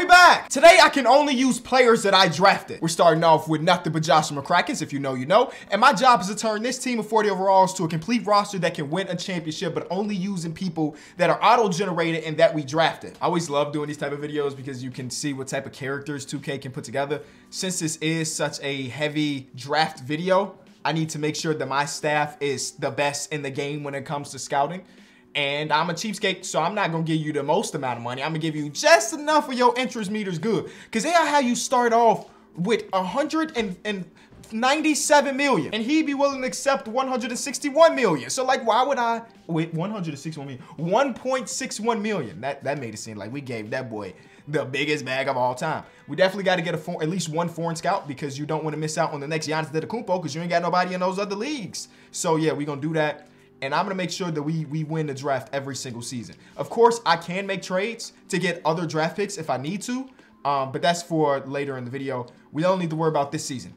we back? Today, I can only use players that I drafted. We're starting off with nothing but Joshua McCracken. If you know, you know. And my job is to turn this team of 40 overalls to a complete roster that can win a championship, but only using people that are auto-generated and that we drafted. I always love doing these type of videos because you can see what type of characters 2K can put together. Since this is such a heavy draft video, I need to make sure that my staff is the best in the game when it comes to scouting. And I'm a cheapskate, so I'm not going to give you the most amount of money. I'm going to give you just enough of your interest meters good. Because they are how you start off with 197 million. And he'd be willing to accept 161 million. So, like, why would I... Wait, 161 million. 1.61 million. That made it seem like we gave that boy the biggest bag of all time. We definitely got to get at least one foreign scout because you don't want to miss out on the next Giannis Antetokounmpo because you ain't got nobody in those other leagues. So, yeah, we're going to do that. And I'm going to make sure that we win the draft every single season. Of course, I can make trades to get other draft picks if I need to. But that's for later in the video. We don't need to worry about this season.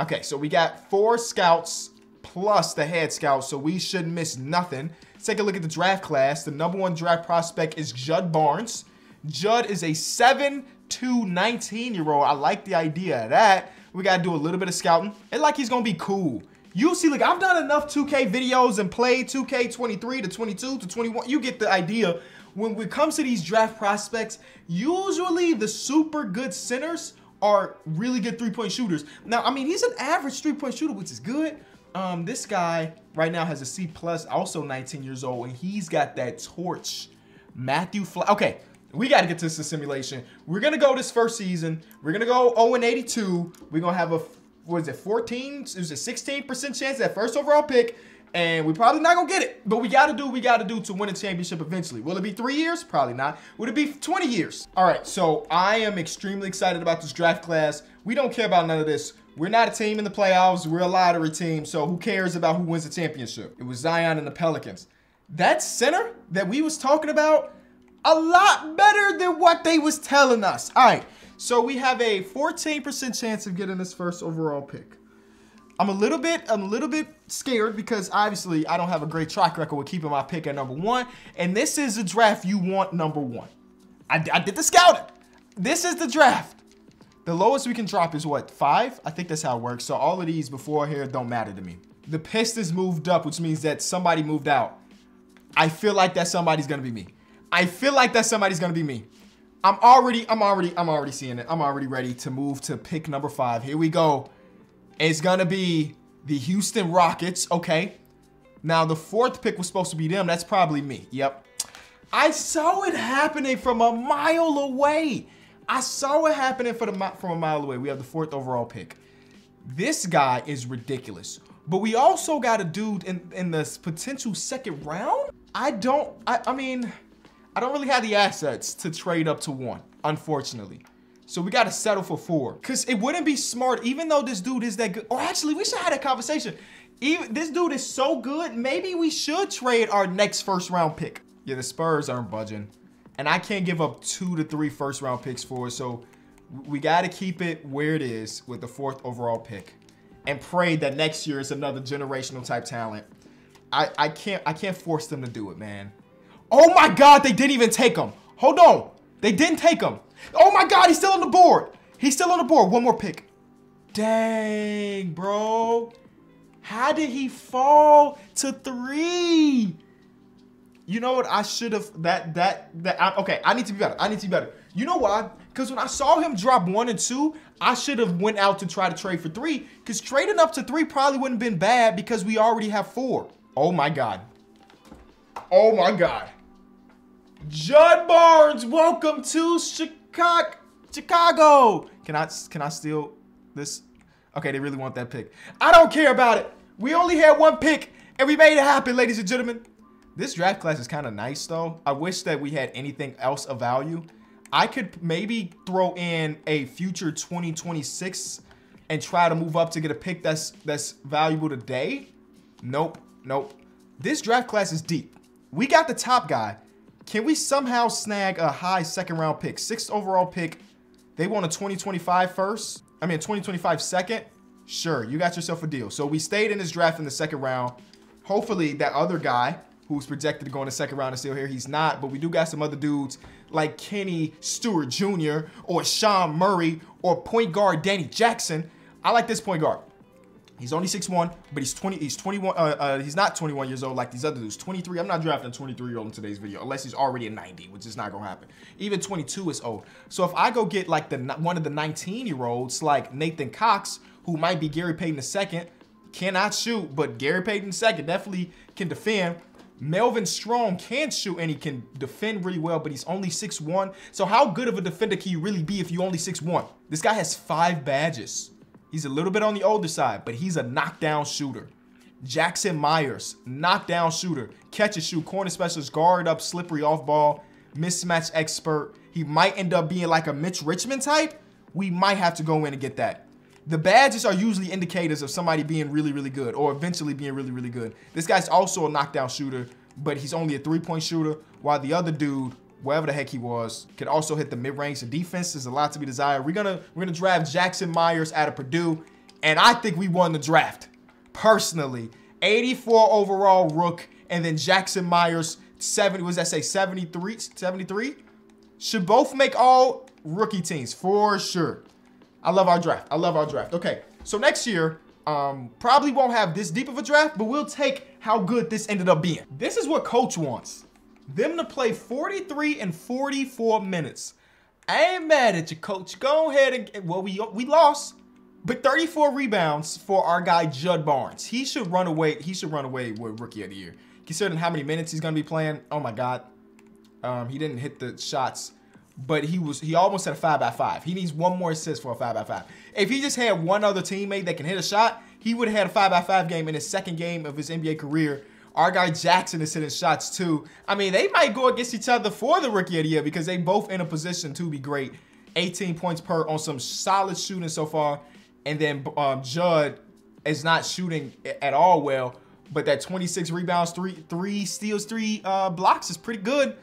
Okay, so we got 4 scouts plus the head scout. So we shouldn't miss nothing. Let's take a look at the draft class. The #1 draft prospect is Judd Barnes. Judd is a 7'2", 19-year-old. I like the idea of that. We got to do a little bit of scouting. And like he's going to be cool. You see, look, I've done enough 2K videos and played 2K 23 to 22 to 21. You get the idea. When it comes to these draft prospects, usually the super good centers are really good three-point shooters. Now, I mean, he's an average three-point shooter, which is good. This guy right now has a C+, also 19 years old, and he's got that torch. Matthew Fly. Okay, we got to get to this simulation. We're going to go this first season. We're going to go 0-82. We're going to have a... Was it 14? It was a 16% chance at first overall pick, and we're probably not gonna get it. But we gotta do what we gotta do to win a championship eventually. Will it be 3 years? Probably not. Would it be 20 years? All right, so I am extremely excited about this draft class. We don't care about none of this. We're not a team in the playoffs. We're a lottery team, so who cares about who wins the championship? It was Zion and the Pelicans. That center that we was talking about, a lot better than what they was telling us. All right. So we have a 14% chance of getting this first overall pick. I'm a little bit scared because obviously I don't have a great track record with keeping my pick at #1. And this is the draft you want #1. I did the scouting. This is the draft. The lowest we can drop is what, 5? I think that's how it works. So all of these before here don't matter to me. The Pistons moved up, which means that somebody moved out. I feel like that somebody's gonna be me. I'm already seeing it. I'm already ready to move to pick #5. Here we go. It's going to be the Houston Rockets. Okay. Now, the 4th pick was supposed to be them. That's probably me. Yep. I saw it happening from a mile away. From a mile away. We have the 4th overall pick. This guy is ridiculous. But we also got a dude in this potential 2nd round. I don't really have the assets to trade up to 1, unfortunately. So we got to settle for 4. Because it wouldn't be smart, even though this dude is that good. Or actually, we should have that conversation. Even this dude is so good, maybe we should trade our next first-round pick. Yeah, the Spurs aren't budging. And I can't give up 2 to 3 first-round picks for it. So we got to keep it where it is with the 4th overall pick. And pray that next year is another generational-type talent. I can't force them to do it, man. Oh my God, they didn't even take him. Hold on. They didn't take him. Oh my God, he's still on the board. He's still on the board. One more pick. Dang, bro. How did he fall to 3? You know what? I should have okay, I need to be better. You know why? Because when I saw him drop 1 and 2, I should have went out to try to trade for 3. Because trading up to 3 probably wouldn't have been bad because we already have 4. Oh my God. Oh my God. Judd Barnes, welcome to Chicago. Can I steal this? Okay, they really want that pick. I don't care about it. We only had 1 pick, and we made it happen, ladies and gentlemen. This draft class is kind of nice, though. I wish that we had anything else of value. I could maybe throw in a future 2026 and try to move up to get a pick that's valuable today. Nope, nope. This draft class is deep. We got the top guy. Can we somehow snag a high 2nd round pick? 6th overall pick. They want a 2025 first. I mean, 2025 second. Sure, you got yourself a deal. So we stayed in this draft in the 2nd round. Hopefully that other guy who's projected to go in the second round and still here. He's not, but we do got some other dudes like Kenny Stewart Jr. or Sean Murray or point guard Danny Jackson. I like this point guard. He's only 6'1", but he's not 21 years old like these other dudes. 23, I'm not drafting a 23-year-old in today's video unless he's already a 90, which is not gonna happen. Even 22 is old. So if I go get like one of the 19-year-olds like Nathan Cox, who might be Gary Payton II, cannot shoot, but Gary Payton II definitely can defend. Melvin Strong can shoot and he can defend really well, but he's only 6'1". So how good of a defender can you really be if you only 6'1"? This guy has 5 badges. He's a little bit on the older side, but he's a knockdown shooter. Jackson Myers, knockdown shooter. Catch and shoot, corner specialist, guard up, slippery off ball, mismatch expert. He might end up being like a Mitch Richmond type. We might have to go in and get that. The badges are usually indicators of somebody being really, really good or eventually being really, really good. This guy's also a knockdown shooter, but he's only a three-point shooter, while the other dude, wherever the heck he was, could also hit the mid-range. The defense is a lot to be desired. We're gonna draft Jackson Myers out of Purdue, and I think we won the draft, personally. 84 overall rook, and then Jackson Myers, 70, what does that say, 73? 73? Should both make all rookie teams, for sure. I love our draft. I love our draft. Okay, so next year, probably won't have this deep of a draft, but we'll take how good this ended up being. This is what coach wants. Them to play 43 and 44 minutes. I ain't mad at you, coach. Go ahead and, well, we lost, but 34 rebounds for our guy Judd Barnes. He should run away. He should run away with Rookie of the Year, considering how many minutes he's gonna be playing. Oh my God, he didn't hit the shots, but he almost had a 5x5. He needs one more assist for a 5x5. If he just had one other teammate that can hit a shot, he would have had a 5x5 game in his second game of his NBA career. Our guy Jackson is hitting shots too. I mean, they might go against each other for the Rookie of the Year because they both in a position to be great. 18 points per on some solid shooting so far. And then Judd is not shooting at all well, but that 26 rebounds, three steals, three blocks is pretty good.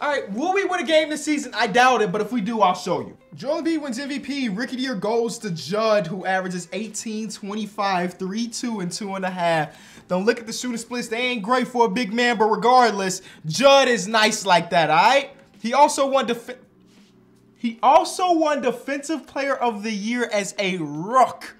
All right, will we win a game this season? I doubt it, but if we do, I'll show you. Joel Embiid wins MVP. Rookie of the Year goes to Judd, who averages 18, 25, 3, 2, and 2.5. Don't look at the shooting splits. They ain't great for a big man, but regardless, Judd is nice like that, all right? He also won Defensive Player of the Year as a Rook.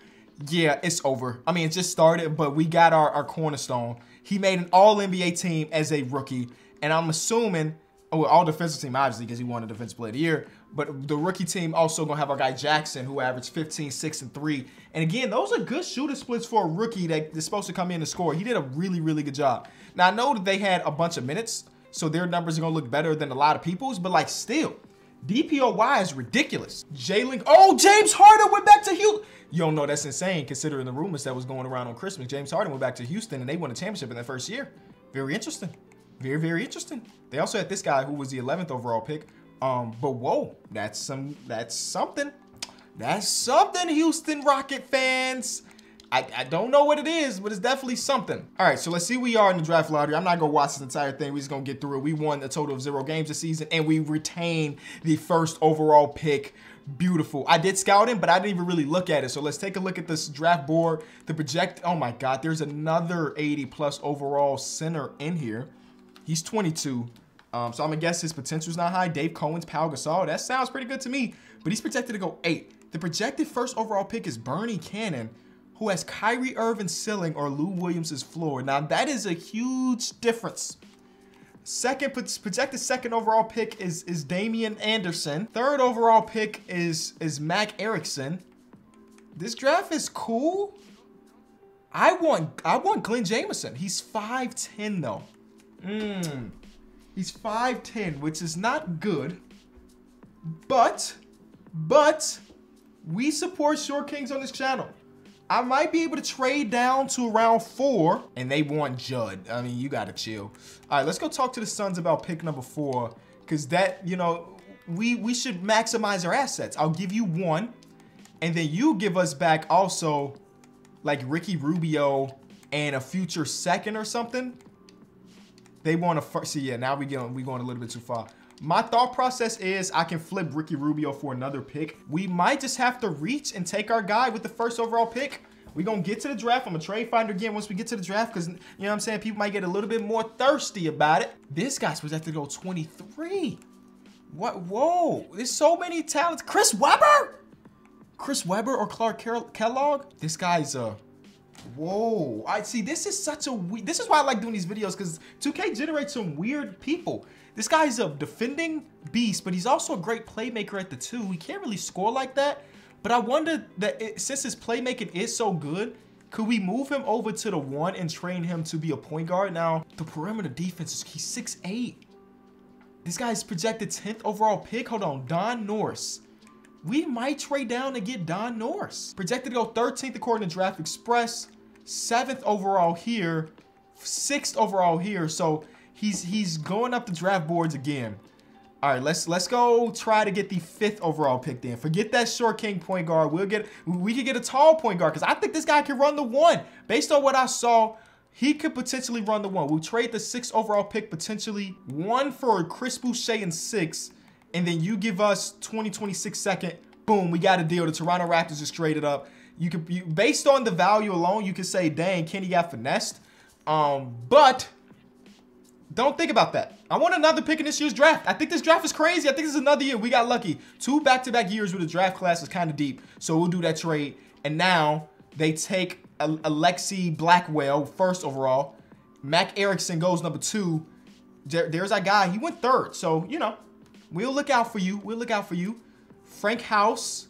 Yeah, it's over. I mean, it just started, but we got our cornerstone. He made an All-NBA team as a rookie, and I'm assuming... Oh, all defensive team, obviously, because he won a Defensive Player of the Year. But the rookie team also going to have our guy Jackson, who averaged 15, 6, and 3. And again, those are good shooter splits for a rookie that is supposed to come in and score. He did a really, really good job. Now, I know that they had a bunch of minutes, so their numbers are going to look better than a lot of people's. But, like, still, DPOY is ridiculous. Jalen, oh, James Harden went back to Houston. You don't know, that's insane, considering the rumors that was going around on Christmas. James Harden went back to Houston, and they won a championship in their first year. Very interesting. Very, very interesting. They also had this guy who was the 11th overall pick. But whoa, that's something. That's something, Houston Rocket fans. I don't know what it is, but it's definitely something. All right, so let's see where we are in the draft lottery. I'm not gonna watch this entire thing. We're just gonna get through it. We won a total of 0 games this season, and we retained the first overall pick. Beautiful. I did scouting, but I didn't even really look at it. So let's take a look at this draft board. The project, oh my God, there's another 80+ overall center in here. He's 22, so I'm gonna guess his potential's not high. Dave Cohen's Pau Gasol, that sounds pretty good to me, but he's projected to go 8. The projected first overall pick is Bernie Cannon, who has Kyrie Irvin's ceiling or Lou Williams' floor. Now that is a huge difference. Second, projected second overall pick is Damian Anderson. Third overall pick is Mac Erickson. This draft is cool. I want Glenn Jameson. He's 5'10" though. He's 5'10", which is not good, but we support Short Kings on this channel. I might be able to trade down to around 4, and they want Judd. I mean, you gotta chill. All right, let's go talk to the Suns about pick number 4, because that, you know, we should maximize our assets. I'll give you 1, and then you give us back also, like, Ricky Rubio and a future 2nd or something. They want to first. See, yeah, now we going a little bit too far. My thought process is I can flip Ricky Rubio for another pick. We might just have to reach and take our guy with the first overall pick. We're going to get to the draft. I'm going to trade finder again once we get to the draft because, you know what I'm saying, people might get a little bit more thirsty about it. This guy's supposed to have to go 23. What? Whoa. There's so many talents. Chris Webber? Chris Webber or Clark Kellogg? This guy's whoa. I see, this is such a weird... This is why I like doing these videos, because 2K generates some weird people. This guy's a defending beast, but he's also a great playmaker at the two. He can't really score like that, but I wonder that since his playmaking is so good, could we move him over to the one and train him to be a point guard? Now, the perimeter defense is... He's 6'8". This guy's projected 10th overall pick. Hold on, Don Norse. We might trade down and get Don Norse. Projected to go 13th according to Draft Express, 7th overall here, 6th overall here. So he's going up the draft boards again. All right, let's go try to get the 5th overall pick then. Forget that short king point guard. We could get a tall point guard because I think this guy can run the one. Based on what I saw, he could potentially run the one. We'll trade the 6th overall pick potentially, 1 for Chris Boucher in 6. And then you give us 2026 second. Boom, we got a deal. The Toronto Raptors just traded up. You based on the value alone, you could say, dang, Kenny got finessed. But don't think about that. I want another pick in this year's draft. I think this draft is crazy. I think this is another year. We got lucky. 2 back-to-back years with the draft class is kind of deep. So we'll do that trade. And now they take Alexi Blackwell, 1st overall. Mac Erickson goes number 2. There's our guy. He went 3rd. So, you know. We'll look out for you. We'll look out for you. Frank House.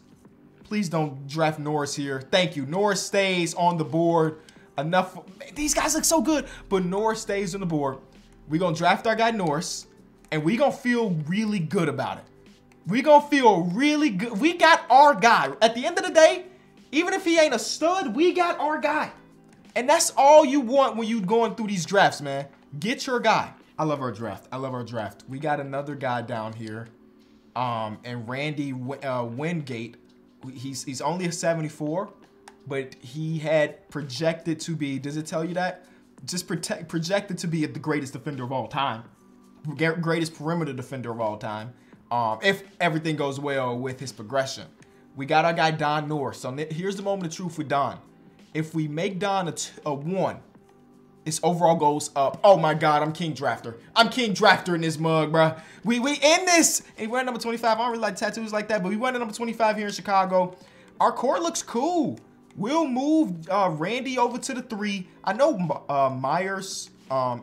Please don't draft Norris here. Thank you. Norris stays on the board. Enough. Man, these guys look so good. But Norris stays on the board. We're going to draft our guy Norris. And we're going to feel really good about it. We're going to feel really good. We got our guy. At the end of the day, even if he ain't a stud, we got our guy. And that's all you want when you're going through these drafts, man. Get your guy. I love our draft. I love our draft. We got another guy down here, and Randy Wingate. He's only a 74, but he had projected to be. Does it tell you that? Just projected to be the greatest defender of all time, greatest perimeter defender of all time. If everything goes well with his progression, we got our guy Don Norris. So here's the moment of truth with Don. If we make Don a 1. His overall goes up. Oh my God, I'm King Drafter. I'm King Drafter in this mug, bro. We in this. And we're at number 25. I don't really like tattoos like that, but we went at number 25 here in Chicago. Our core looks cool. We'll move Randy over to the 3. I know Myers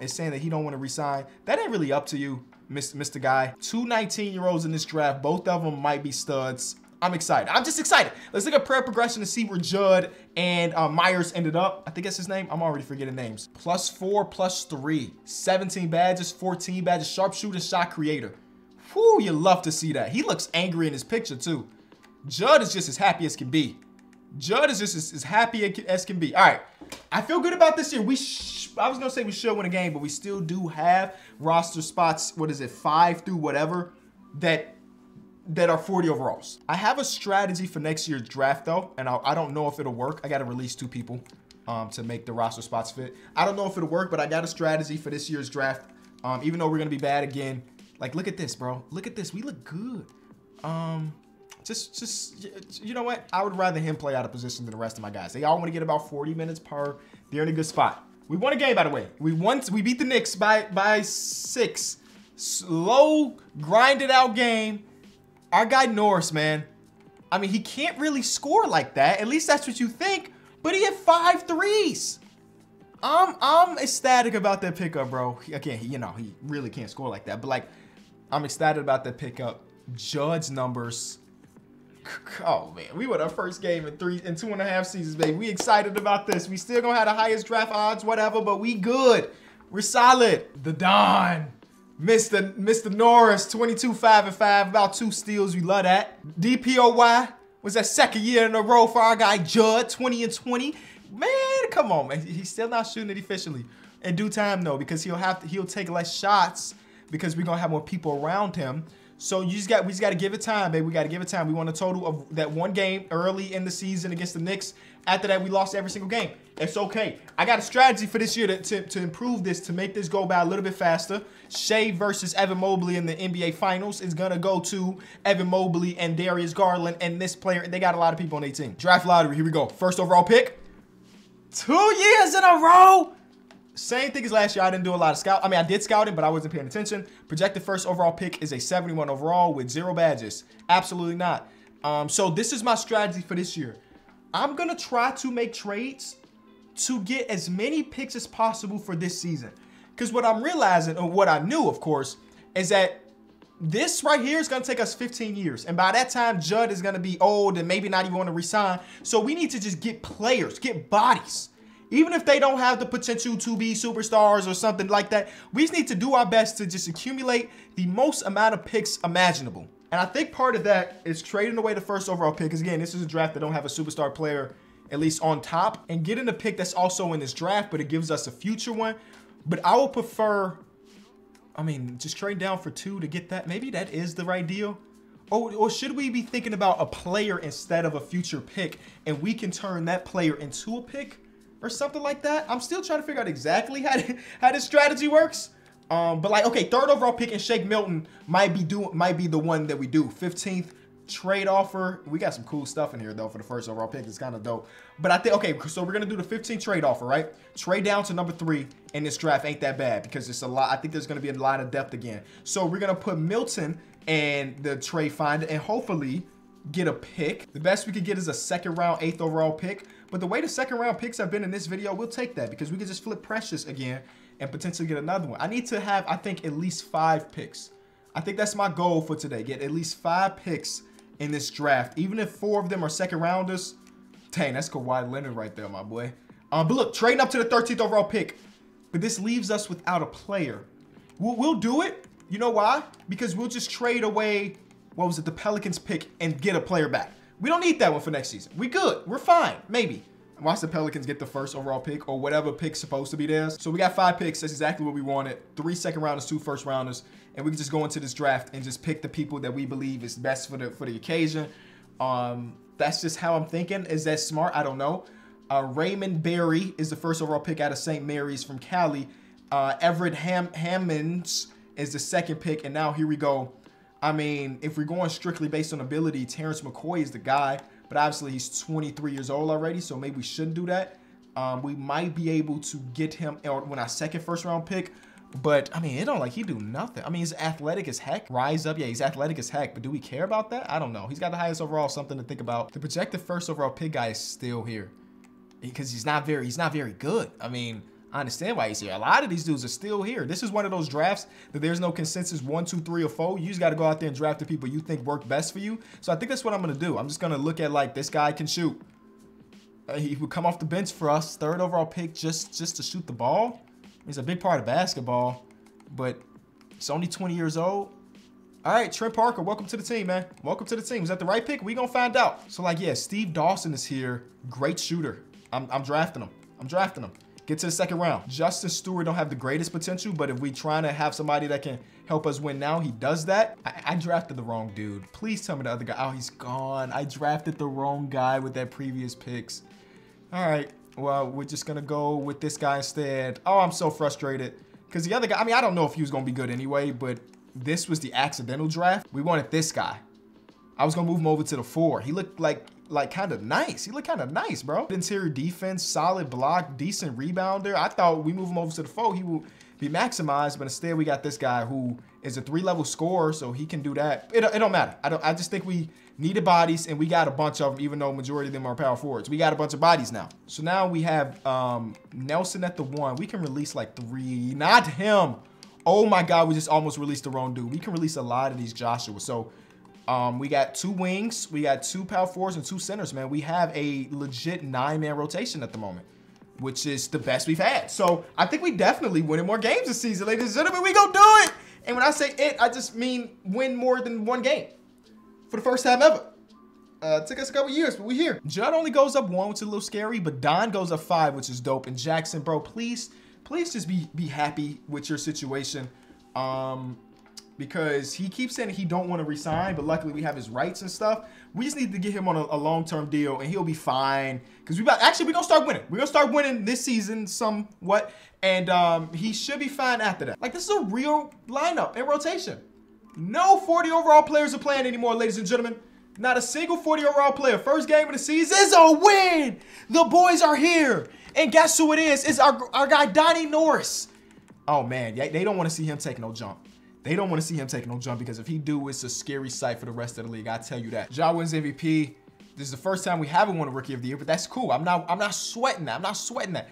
is saying that he don't want to resign. That ain't really up to you, Mr. Guy. 2 19-year-olds in this draft. Both of them might be studs. I'm excited. I'm just excited. Let's look at player progression to see where Judd and Myers ended up. I think that's his name. I'm already forgetting names. +4, +3. 17 badges, 14 badges, sharpshooter, shot creator. Whew, you love to see that. He looks angry in his picture, too. Judd is just as happy as can be. Judd is just as happy as can be. All right. I feel good about this year. I was going to say we should win a game, but we still do have roster spots, what is it, 5 through whatever, that are 40 overalls. I have a strategy for next year's draft though, and I don't know if it'll work. I gotta release 2 people to make the roster spots fit. I don't know if it'll work, but I got a strategy for this year's draft. Even though we're gonna be bad again, like look at this, bro. Look at this. We look good. Just you know what? I would rather him play out of position than the rest of my guys. They all want to get about 40 minutes per. They're in a good spot. We won a game, by the way. We beat the Knicks by 6. Slow, grinded out game. Our guy Norris, man, I mean, he can't really score like that. At least that's what you think, but he had 5 threes. I'm ecstatic about that pickup, bro. Again, you know, he really can't score like that, but, like, I'm ecstatic about that pickup. Judd's numbers. Oh, man, we won our first game in 2.5 seasons, baby. We excited about this. We still gonna have the highest draft odds, whatever, but we good. We're solid. The Don. Mr. Norris, 22, 5, and 5, about 2 steals. We love that. DPOY was that 2nd year in a row for our guy Judd, 20 and 20. Man, come on, man. He's still not shooting it efficiently. In due time, though, because he'll take less shots because we're gonna have more people around him. So we just gotta give it time, baby. We gotta give it time. We won a total of that 1 game early in the season against the Knicks. After that, we lost every single game. It's okay. I got a strategy for this year to improve this, to make this go by a little bit faster. Shea versus Evan Mobley in the NBA Finals is going to go to Evan Mobley and Darius Garland and this player. They got a lot of people on their team. Draft lottery. Here we go. 1st overall pick. 2 years in a row. Same thing as last year. I didn't do a lot of scout. I mean, I did scouting, but I wasn't paying attention. Projected first overall pick is a 71 overall with 0 badges. Absolutely not. So this is my strategy for this year. I'm going to try to make trades to get as many picks as possible for this season. Because what I'm realizing, or what I knew, of course, is that this right here is going to take us 15 years. And by that time, Judd is going to be old and maybe not even want to resign. So we need to just get players, get bodies. Even if they don't have the potential to be superstars or something like that, we just need to do our best to just accumulate the most amount of picks imaginable. And I think part of that is trading away the first overall pick. Because again, this is a draft that don't have a superstar player, at least on top. And getting a pick that's also in this draft, but it gives us a future one. But I would prefer, I mean, just trade down for 2 to get that. Maybe that is the right deal. Or should we be thinking about a player instead of a future pick? And we can turn that player into a pick? Or something like that. I'm still trying to figure out exactly how this strategy works. But like, okay, 3rd overall pick and Shake Milton might be the one that we do. 15th trade offer. We got some cool stuff in here though for the 1st overall pick. It's kind of dope. But I think, okay, so we're gonna do the 15th trade offer, right? Trade down to number 3 in this draft ain't that bad because it's a lot. I think there's gonna be a lot of depth again. So we're gonna put Milton and the trade finder and hopefully get a pick. The best we could get is a 2nd round, 8th overall pick. But the way the 2nd round picks have been in this video, we'll take that because we could just flip Precious again and potentially get another one. I need to have, I think, at least 5 picks. I think that's my goal for today. Get at least 5 picks in this draft. Even if 4 of them are 2nd rounders. Dang, that's Kawhi Leonard right there, my boy. But look, trading up to the 13th overall pick. But this leaves us without a player. We'll do it. You know why? Because we'll just trade away, what was it, the Pelicans pick and get a player back. We don't need that one for next season. We good. We're fine. Maybe. Watch the Pelicans get the 1st overall pick or whatever pick's supposed to be theirs. So we got 5 picks. That's exactly what we wanted. 3 second rounders, 2 first rounders. And we can just go into this draft and just pick the people that we believe is best for the occasion. That's just how I'm thinking. Is that smart? I don't know. Raymond Berry is the 1st overall pick out of St. Mary's from Cali. Everett Hammonds is the 2nd pick. And now here we go. I mean, if we're going strictly based on ability, Terrence McCoy is the guy, but obviously he's 23 years old already, so maybe we shouldn't do that. We might be able to get him when our 2nd first-round pick, but I mean, it don't like he do nothing. I mean, he's athletic as heck. Rise up, yeah, he's athletic as heck, but do we care about that? I don't know. He's got the highest overall, something to think about. The projected 1st overall pick guy is still here because he's not very good. I mean, I understand why he's here. A lot of these dudes are still here. This is one of those drafts that there's no consensus 1, 2, 3, or 4. You just got to go out there and draft the people you think work best for you. So I think that's what I'm going to do. I'm just going to look at like this guy can shoot. He would come off the bench for us. 3rd overall pick just to shoot the ball. He's a big part of basketball, but he's only 20 years old. All right, Trent Parker, welcome to the team, man. Welcome to the team. Is that the right pick? We're going to find out. So like, yeah, Steve Dawson is here. Great shooter. I'm drafting him. I'm drafting him. Get to the 2nd round. Justin Stewart don't have the greatest potential, but if we trying to have somebody that can help us win now, he does that. I drafted the wrong dude. Please tell me the other guy. Oh, he's gone. I drafted the wrong guy with that previous picks. All right. Well, we're just going to go with this guy instead. Oh, I'm so frustrated because the other guy, I mean, I don't know if he was going to be good anyway, but this was the accidental draft. We wanted this guy. I was going to move him over to the 4. He looked like kind of nice. He looked kind of nice, bro. Interior defense, solid block, decent rebounder. I thought we move him over to the 4, he will be maximized, but instead we got this guy who is a 3-level scorer, so he can do that. It don't matter. I just think we needed bodies, and we got a bunch of them, even though majority of them are power forwards. We got a bunch of bodies now. So now we have Nelson at the 1. We can release like 3. Not him. Oh my God, we just almost released the wrong dude. We can release a lot of these Joshua. So we got 2 wings, we got 2 power forwards and 2 centers, man. We have a legit 9-man rotation at the moment, which is the best we've had. So I think we definitely winning more games this season, ladies and gentlemen. We gonna do it. And when I say it, I just mean win more than 1 game for the first time ever. It took us a couple years, but we're here. Judd only goes up 1, which is a little scary, but Don goes up 5, which is dope. And Jackson, bro, please just be happy with your situation. Because he keeps saying he don't want to resign, but luckily we have his rights and stuff. We just need to get him on a long-term deal, and he'll be fine. Because we're going to start winning. We're going to start winning this season somewhat, and he should be fine after that. Like, this is a real lineup and rotation. No 40 overall players are playing anymore, ladies and gentlemen. Not a single 40 overall player. First game of the season is a win. The boys are here. And guess who it is? It's our guy, Don Norris. Oh, man. They don't want to see him take no jump. They don't want to see him take no jump because if he do, it's a scary sight for the rest of the league. I tell you that. Ja wins MVP. This is the first time we haven't won a Rookie of the Year, but that's cool. I'm not sweating that. I'm not sweating that.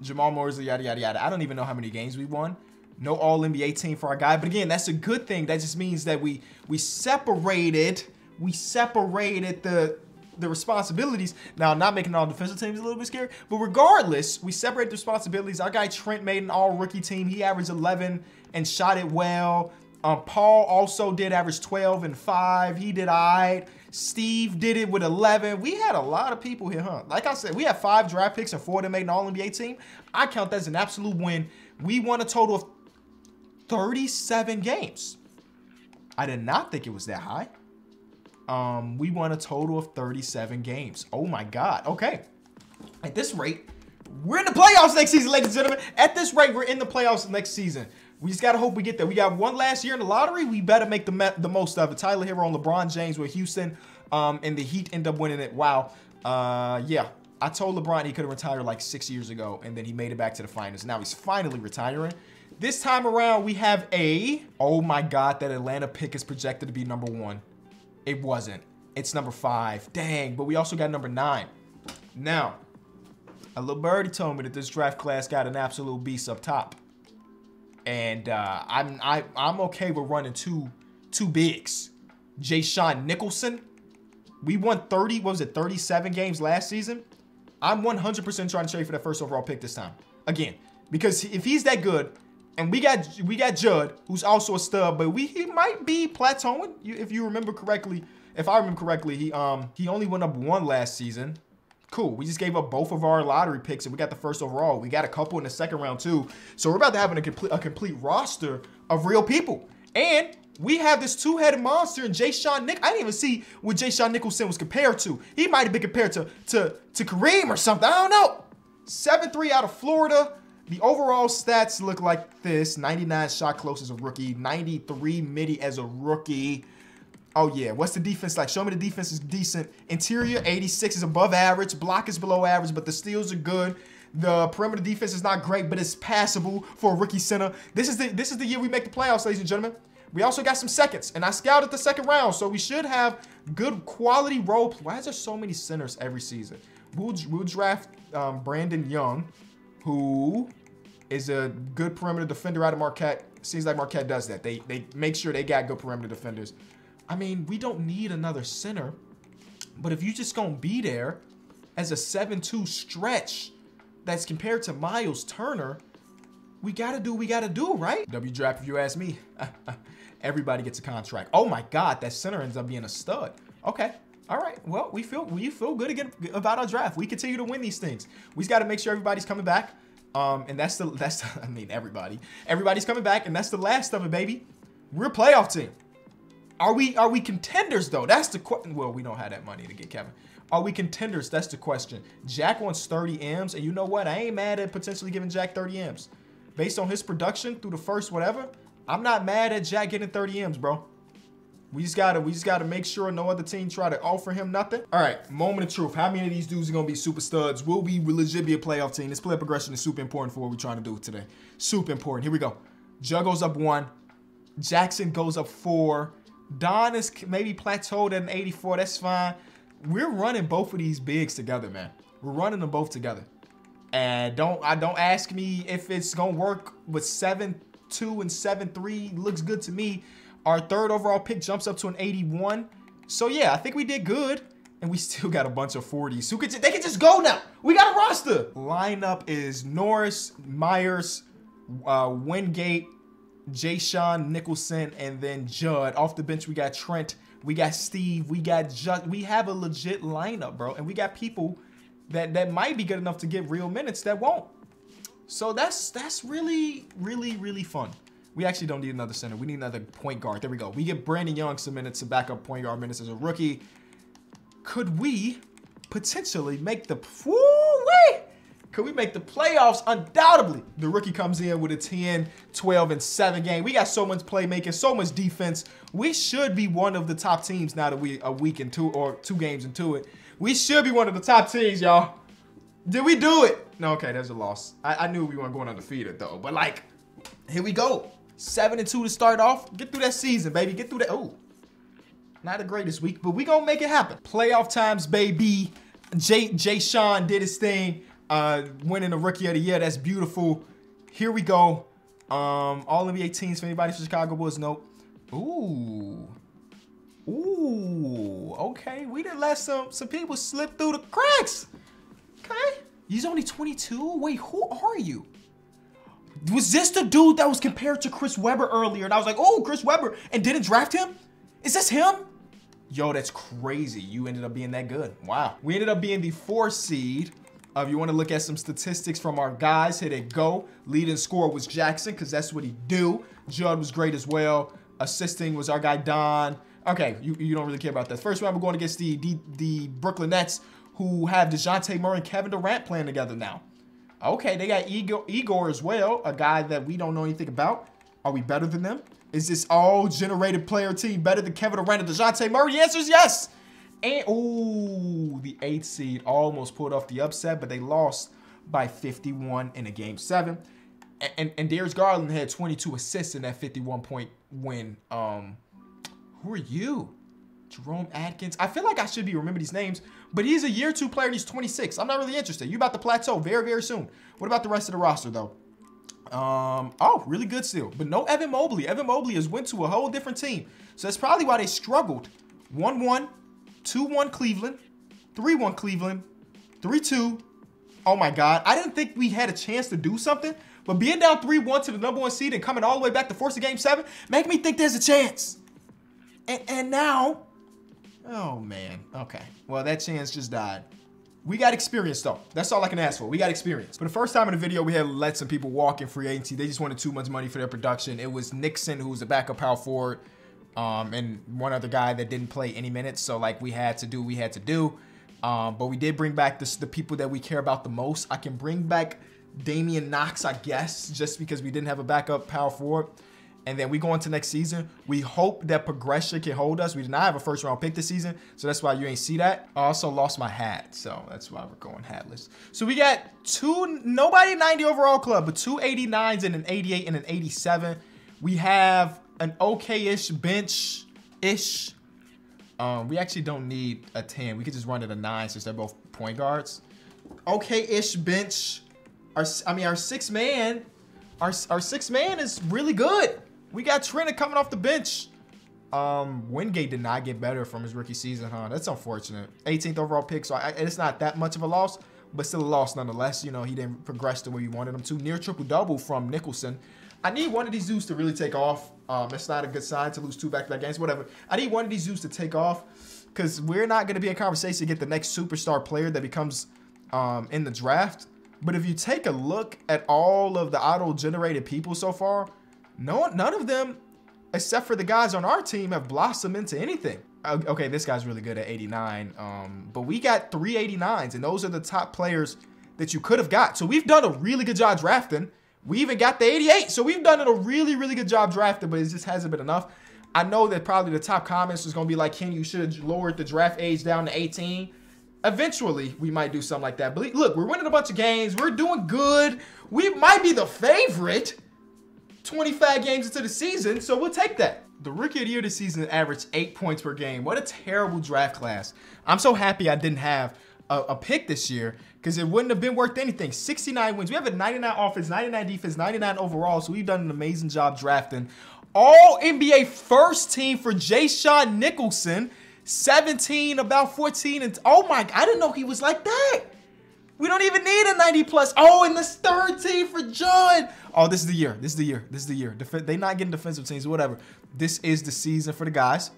Jamal Mosley, yada, yada, yada. I don't even know how many games we won. No All-NBA team for our guy. But again, that's a good thing. That just means that we separated the responsibilities. Now, not making all defensive teams a little bit scary, but regardless, we separated the responsibilities. Our guy Trent made an all-rookie team. He averaged 11 and shot it well. Paul also did average 12 and 5. He did all right. Steve did it with 11. We had a lot of people here, huh? Like I said, we had 5 draft picks and 4 that made an All-NBA team. I count that as an absolute win. We won a total of 37 games. I did not think it was that high. We won a total of 37 games. Oh my God. Okay. At this rate, we're in the playoffs next season, ladies and gentlemen. At this rate, we're in the playoffs next season. We just got to hope we get there. We got one last year in the lottery. We better make the most of it. Tyler Hero on LeBron James with Houston, and the Heat end up winning it. Wow. Yeah. I told LeBron he could have retired like 6 years ago, and then he made it back to the finals. Now he's finally retiring. This time around, we have a... Oh my God, that Atlanta pick is projected to be number 1. It wasn't. It's number 5. Dang, but we also got number 9. Now, a little birdie told me that this draft class got an absolute beast up top. And I'm okay with running two bigs. Jayshon Nicholson. We won 37 games last season. I'm 100% trying to trade for that first overall pick this time. Again, because if he's that good, and we got Judd, who's also a stud, but he might be plateauing. If you remember correctly, if I remember correctly, he only went up 1 last season. Cool. We just gave up both of our lottery picks, and we got the first overall. We got a couple in the second round too. So we're about to have a complete roster of real people, and we have this two-headed monster in Jayshon Nick. I didn't even see what Jayshon Nicholson was compared to. He might have been compared to Kareem or something. I don't know. 7'3" out of Florida. The overall stats look like this. 99 shot close as a rookie. 93 midi as a rookie. Oh, yeah. What's the defense like? Show me the defense is decent. Interior, 86 is above average. Block is below average, but the steals are good. The perimeter defense is not great, but it's passable for a rookie center. This is the year we make the playoffs, ladies and gentlemen. We also got some seconds, and I scouted the second round, so we should have good quality role. Why is there so many centers every season? We'll draft Brandon Young, who is a good perimeter defender out of Marquette. Seems like Marquette does that. They make sure they got good perimeter defenders. I mean, we don't need another center, but if you're just going to be there as a 7'2 stretch that's compared to Miles Turner, we got to do what we got to do, right? W draft, if you ask me. Everybody gets a contract. Oh my God, that center ends up being a stud. Okay. All right. Well, we feel good again about our draft. We continue to win these things. We just got to make sure everybody's coming back. And that's the, I mean, everybody's coming back, and that's the last of it, baby. We're a playoff team. Are we contenders though? That's the question. Well, we don't have that money to get Kevin. Are we contenders? That's the question. Jack wants 30 M's, and you know what? I ain't mad at potentially giving Jack 30 M's. Based on his production through the first whatever, I'm not mad at Jack getting 30 M's, bro. We just gotta make sure no other team try to offer him nothing. All right, moment of truth. How many of these dudes are gonna be super studs? Will we legit be a playoff team? This player progression is super important for what we're trying to do today. Super important. Here we go. Jug goes up 1. Jackson goes up 4. Don is maybe plateaued at an 84. That's fine. We're running both of these bigs together, man. We're running them both together. And don't ask me if it's gonna work, but 7'2" and 7'3" looks good to me. Our third overall pick jumps up to an 81. So yeah, I think we did good. And we still got a bunch of 40s. They can just go now. We got a roster. Lineup is Norris, Myers, Wingate, Jayshon Nicholson, and then Judd. Off the bench, we got Trent. We got Steve. We got Judd. We have a legit lineup, bro. And we got people that might be good enough to get real minutes that won't. So that's really, really, really fun. We actually don't need another center. We need another point guard. There we go. We get Brandon Young some minutes, some backup point guard minutes as a rookie. Could we potentially make the... Woo-wee! Could we make the playoffs? Undoubtedly. The rookie comes in with a 10, 12, and 7 game. We got so much playmaking, so much defense. We should be one of the top teams now that we are week and two or 2 games into it. We should be one of the top teams, y'all. Did we do it? No, okay, there's a loss. I knew we weren't going undefeated, though. But, like, here we go. 7-2 to start off. Get through that season, baby. Get through that. Oh, not the greatest week, but we going to make it happen. Playoff times, baby. Jayshon did his thing. Winning the Rookie of the Year. That's beautiful. Here we go. All NBA teams for anybody from Chicago Bulls. Nope. Ooh. Ooh. Okay. We done let some people slip through the cracks. Okay. He's only 22? Wait, who are you? Was this the dude that was compared to Chris Webber earlier? And I was like, oh, Chris Webber, and didn't draft him? Is this him? Yo, that's crazy. You ended up being that good. Wow. We ended up being the 4 seed. If you want to look at some statistics from our guys, here they go. Leading scorer was Jackson, because that's what he do. Judd was great as well. Assisting was our guy Don. Okay, you don't really care about that. First round, we're going against the Brooklyn Nets, who have DeJounte Murray and Kevin Durant playing together now. Okay, they got Igor as well, a guy that we don't know anything about. Are we better than them? Is this all-generated player team better than Kevin Durant and DeJounte Murray? The answer is yes! And, ooh, the 8th seed almost pulled off the upset, but they lost by 51 in a Game 7. And Darius Garland had 22 assists in that 51-point win. Who are you? Jerome Atkins. I feel like I should be remembering these names, but he's a year 2 player and he's 26. I'm not really interested. You about to plateau very, very soon. What about the rest of the roster, though? Oh, really good still. But no Evan Mobley. Evan Mobley has went to a whole different team. So that's probably why they struggled. 1-1. 2-1 Cleveland, 3-1 Cleveland, 3-2. Oh, my God. I didn't think we had a chance to do something, but being down 3-1 to the #1 seed and coming all the way back to force a Game 7 make me think there's a chance. And now, oh, man. Okay. Well, that chance just died. We got experience, though. That's all I can ask for. We got experience. For the first time in the video, we had let some people walk in free agency. They just wanted too much money for their production. It was Nixon, who was the backup power forward. And one other guy that didn't play any minutes. So, like, we had to do what we had to do. But we did bring back the people that we care about the most. I can bring back Damian Knox, I guess, just because we didn't have a backup power forward. And then we go into next season. We hope that progression can hold us. We did not have a first-round pick this season, so that's why you ain't see that. I also lost my hat, so that's why we're going hatless. So we got nobody 90 overall club, but 2 89s and an 88 and an 87. We have an okay-ish bench-ish. We actually don't need a 10. We could just run it a 9 since they're both point guards. Okay-ish bench. I mean, our six-man. Our six-man is really good. We got Trent coming off the bench. Wingate did not get better from his rookie season, huh? That's unfortunate. 18th overall pick, so it's not that much of a loss, but still a loss nonetheless. You know, he didn't progress the way you wanted him to. Near triple-double from Nicholson. I need one of these dudes to really take off. It's not a good sign to lose 2 back-to-back games, whatever. I need one of these dudes to take off because we're not going to be in conversation to get the next superstar player that becomes in the draft. But if you take a look at all of the auto-generated people so far, none of them, except for the guys on our team, have blossomed into anything. Okay, this guy's really good at 89, but we got 3 89s, and those are the top players that you could have got. So we've done a really good job drafting. We even got the 88, so we've done a really, really good job drafting, but it just hasn't been enough. I know that probably the top comments is going to be like, Ken, you should have lowered the draft age down to 18. Eventually, we might do something like that. But look, we're winning a bunch of games. We're doing good. We might be the favorite 25 games into the season, so we'll take that. The Rookie of the Year this season averaged 8 points per game. What a terrible draft class. I'm so happy I didn't have a pick this year because it wouldn't have been worth anything. 69 wins. We have a 99 offense, 99 defense, 99 overall, so we've done an amazing job drafting. All NBA first team for Jayshon Nicholson. 17, about 14, and oh my, I didn't know he was like that. We don't even need a 90 plus. Oh, and this 13 for John. Oh, this is the year. This is the year. This is the year. They're not getting defensive teams, whatever. This is the season for the guys.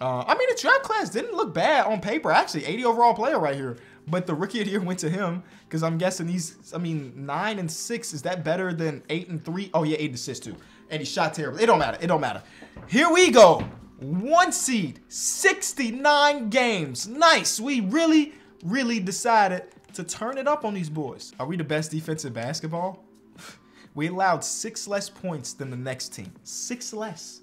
I mean, the draft class didn't look bad on paper, actually. 80 overall player right here. But the Rookie of the Year went to him because I'm guessing he's, I mean, 9 and 6. Is that better than 8 and 3? Oh, yeah, 8 and 6 too. And he shot terribly. It don't matter. It don't matter. Here we go. 1 seed, 69 games. Nice. We really, really decided to turn it up on these boys. Are we the best defense in basketball? We allowed 6 less points than the next team. 6 less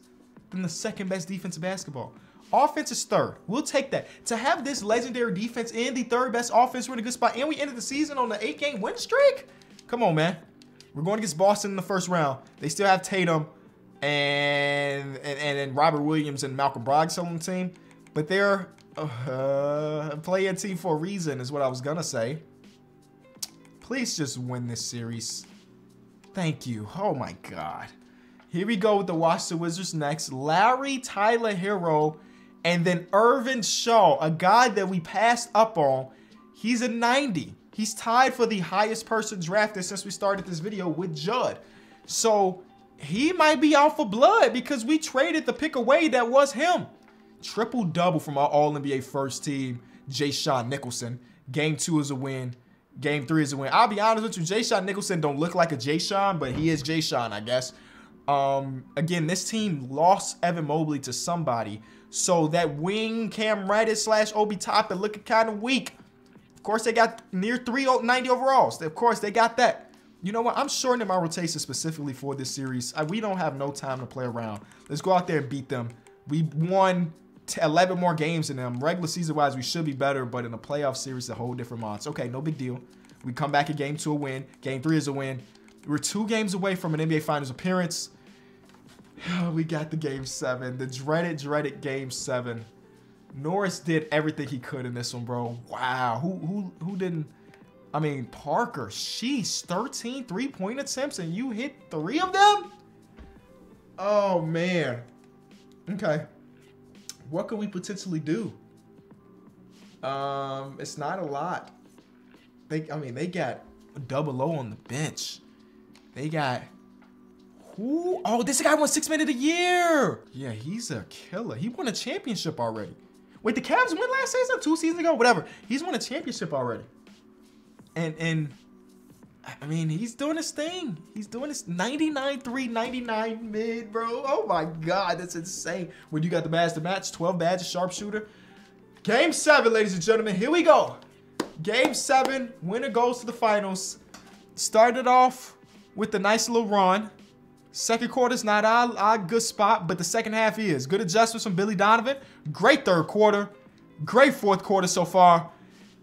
than the second best defense in basketball. Offense is third. We'll take that. To have this legendary defense and the third best offense, we're in a good spot. And we ended the season on an 8-game win streak. Come on, man. We're going against Boston in the first round. They still have Tatum and Robert Williams and Malcolm Brogdon on the team. But they're a play-in team for a reason is what I was going to say. Please just win this series. Thank you. Oh, my God. Here we go with the Washington Wizards next. Larry Tyler Hero and then Irvin Shaw, a guy that we passed up on. He's a 90. He's tied for the highest person drafted since we started this video with Judd. So he might be out for blood because we traded the pick away that was him. Triple-double from our All-NBA first team, Jayshon Nicholson. Game 2 is a win. Game 3 is a win. I'll be honest with you, Jayshon Nicholson don't look like a Jayshon, but he is Jayshon, I guess. Again, this team lost Evan Mobley to somebody, so that wing Cam Reddish slash Obi Toppin looking kind of weak. Of course, they got near 390 overalls. Of course, they got that. You know what? I'm shortening my rotation specifically for this series. We don't have no time to play around. Let's go out there and beat them. We won 11 more games in them. Regular season-wise, we should be better, but in a playoff series, a whole different odds. Okay, no big deal. We come back in game 2 a win. Game 3 is a win. We're 2 games away from an NBA Finals appearance. We got the game 7. The dreaded game 7. Norris did everything he could in this one, bro. Wow. Who didn't? I mean, Parker. Sheesh. 13 3-point attempts, and you hit 3 of them? Oh, man. Okay. What could we potentially do? It's not a lot. I mean, they got a double O on the bench. They got who? Oh, this guy won Sixth Man of the Year. Yeah, he's a killer. He won a championship already. Wait, the Cavs won last season, 2 seasons ago, whatever. He's won a championship already. And I mean, he's doing his thing. He's doing his 99 3, 99 mid, bro. Oh, my God. That's insane. When you got the badge to match, 12 badges, sharpshooter. Game 7, ladies and gentlemen. Here we go. Game 7. Winner goes to the finals. Started off with a nice little run. Second quarter's not our good spot, but the second half is. Good adjustments from Billy Donovan. Great third quarter. Great fourth quarter so far.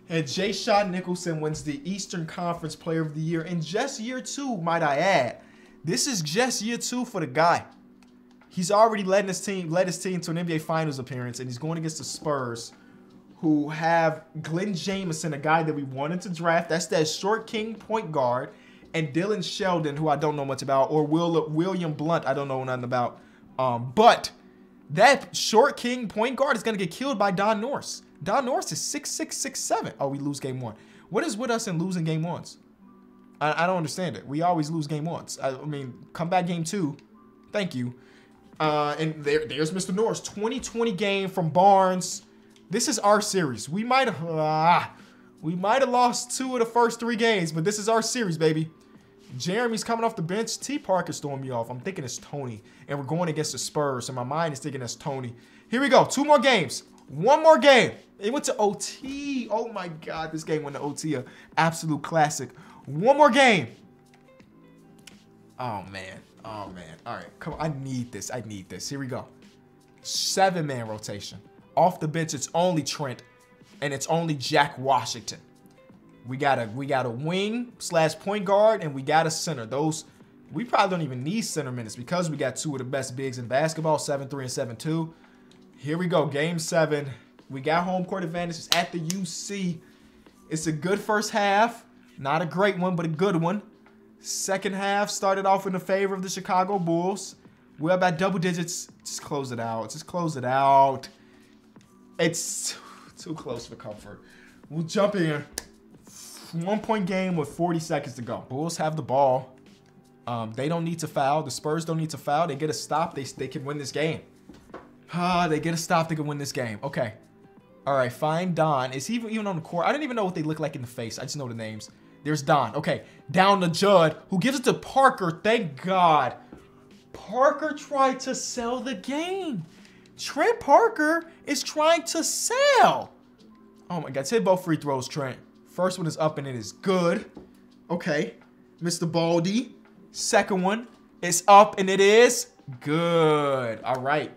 And Jayshon Nicholson wins the Eastern Conference Player of the Year in just year 2, might I add. This is just year 2 for the guy. He's already led his team to an NBA Finals appearance, and he's going against the Spurs, who have Glenn Jameson, a guy that we wanted to draft. That's that short king point guard, and Dylan Sheldon, who I don't know much about, or William Blunt, I don't know nothing about. But that short king point guard is going to get killed by Don Norse. Don Norris is 6'6", 6'7". Oh, we lose game 1. What is with us in losing game 1s? I don't understand it. We always lose game 1s. I mean, come back game 2. Thank you. And there's Mr. Norris. 20-20 game from Barnes. This is our series. We might have lost 2 of the first 3 games, but this is our series, baby. Jeremy's coming off the bench. T. Parker's throwing me off. I'm thinking it's Tony, and we're going against the Spurs, and my mind is thinking it's Tony. Here we go. 2 more games. 1 more game. It went to OT. Oh, my God. This game went to OT. An absolute classic. 1 more game. Oh, man. Oh, man. All right. Come on. I need this. I need this. Here we go. 7-man rotation. Off the bench, it's only Trent, and it's only Jack Washington. We got a wing slash point guard, and we got a center. Those, we probably don't even need center minutes because we got 2 of the best bigs in basketball, 7-3 and 7-2. Here we go, game 7. We got home court advantage. It's at the UC. It's a good first half. Not a great one, but a good one. Second half started off in the favor of the Chicago Bulls. We're about double digits. Just close it out. Just close it out. It's too close for comfort. We'll jump in. 1-point game with 40 seconds to go. Bulls have the ball. They don't need to foul. The Spurs don't need to foul. They get a stop. They can win this game. They get a stop. They can win this game. Okay. All right. Fine. Don. Is he even on the court? I don't even know what they look like in the face. I just know the names. There's Don. Okay. Down to Judd, who gives it to Parker. Thank God. Parker tried to sell the game. Trent Parker is trying to sell. Oh, my God. Hit both free throws, Trent. First one is up and it is good. Okay. Mr. Baldy. Second one is up and it is good. All right.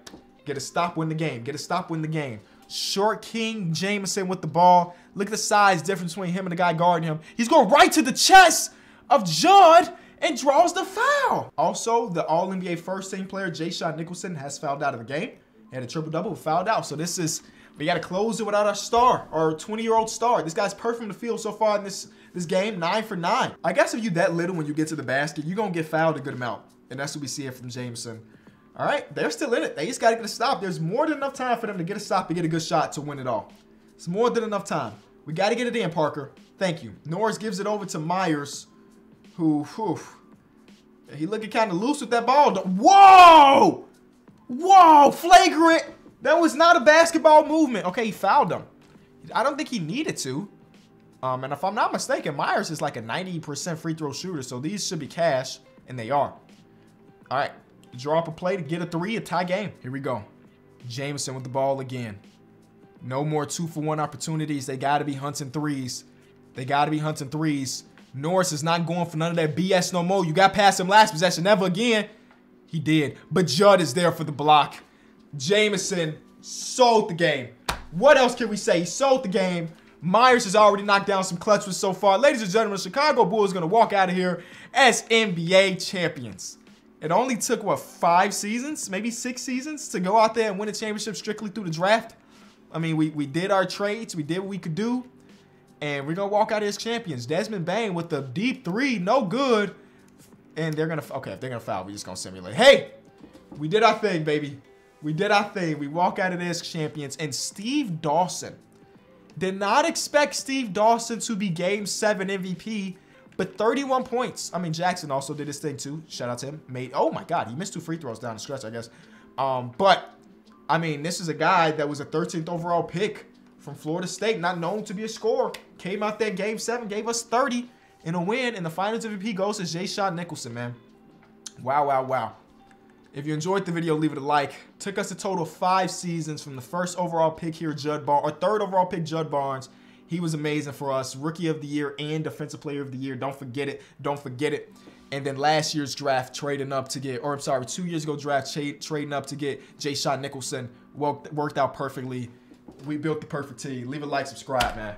Get a stop, win the game. Get a stop, win the game. Short King Jameson with the ball. Look at the size difference between him and the guy guarding him. He's going right to the chest of Judd and draws the foul. Also, the All-NBA first-team player, Jayshon Nicholson, has fouled out of the game. He had a triple-double, fouled out. So this is, we got to close it without our star, our 20-year-old star. This guy's perfect in the field so far in this game, 9 for 9. I guess if you that little when you get to the basket, you're going to get fouled a good amount. And that's what we see here from Jameson. All right, they're still in it. They just got to get a stop. There's more than enough time for them to get a stop and get a good shot to win it all. It's more than enough time. We got to get it in, Parker. Thank you. Norris gives it over to Myers, who, whew, he looking kind of loose with that ball. Whoa! Whoa, flagrant. That was not a basketball movement. Okay, he fouled him. I don't think he needed to. And if I'm not mistaken, Myers is like a 90% free throw shooter, so these should be cash, and they are. All right. Draw up a play to get a three, a tie game. Here we go. Jameson with the ball again. No more 2-for-1 opportunities. They got to be hunting threes. They got to be hunting threes. Norris is not going for none of that BS no more. You got past him last possession. Never again. He did. But Judd is there for the block. Jameson sold the game. What else can we say? He sold the game. Myers has already knocked down some clutch ones so far. Ladies and gentlemen, Chicago Bulls going to walk out of here as NBA champions. It only took, what, 5 seasons, maybe 6 seasons to go out there and win a championship strictly through the draft. I mean, we did our trades. We did what we could do. And we're going to walk out as champions. Desmond Bane with the deep three. No good. And they're going to, okay, if they're going to foul, we're just going to simulate. Hey, we did our thing, baby. We did our thing. We walk out of as champions. And Steve Dawson. Did not expect Steve Dawson to be Game 7 MVP. But 31 points. I mean, Jackson also did his thing, too. Shout out to him. Made, oh, my God. He missed 2 free throws down the stretch, I guess. But, I mean, this is a guy that was a 13th overall pick from Florida State, not known to be a scorer. Came out there Game 7, gave us 30 in a win, and the Finals MVP goes to Jayshon Nicholson, man. Wow, wow, wow. If you enjoyed the video, leave it a like. Took us a total of 5 seasons from the first overall pick here, Judd Barnes, or third overall pick, Judd Barnes. He was amazing for us. Rookie of the Year and Defensive Player of the Year. Don't forget it. Don't forget it. And then last year's draft, trading up to get, or I'm sorry, 2 years ago draft, trading up to get Jayshon Nicholson. Worked out perfectly. We built the perfect team. Leave a like, subscribe, man.